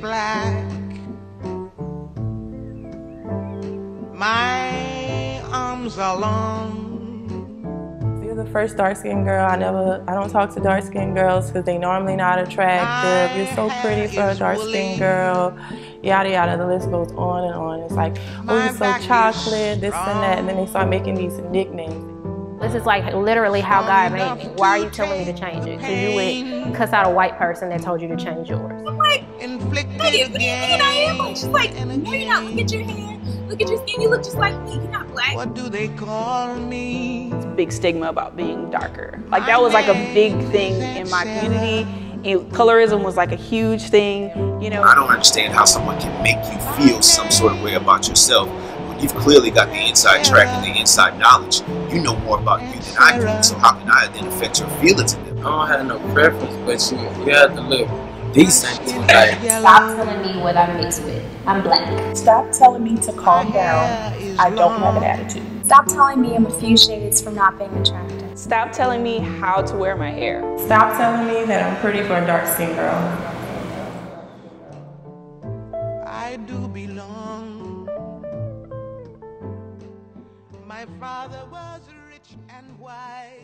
black. My arms are long. You're the first dark-skinned girl. I don't talk to dark-skinned girls because they normally not attractive. You're so pretty for a dark-skinned girl. Yada yada, the list goes on and on. It's like, oh, you're so chocolate, this and that, and then they start making these nicknames. This is like literally how God made me. Why are you telling me to change it? Because you would cuss out a white person that told you to change yours. I'm like, that is the thing I am. Like, she's like, no, you're not. Look at your hair. Look at your skin. You look just like me. You're not black. What do they call me? It's a big stigma about being darker. Like, that was like a big thing in my community. And colorism was like a huge thing, you know. I don't understand how someone can make you feel some sort of way about yourself. You've clearly got the inside track and the inside knowledge. You know more about you than I do, so how can I then affect your feelings in them? I don't have no preference, but you have to look decent. Stop telling me what I'm mixed with. I'm black. Stop telling me to calm down. I don't have an attitude. Stop telling me I'm a few shades from not being attractive. Stop telling me how to wear my hair. Stop telling me that I'm pretty for a dark-skinned girl. I do belong. My father was rich and wise.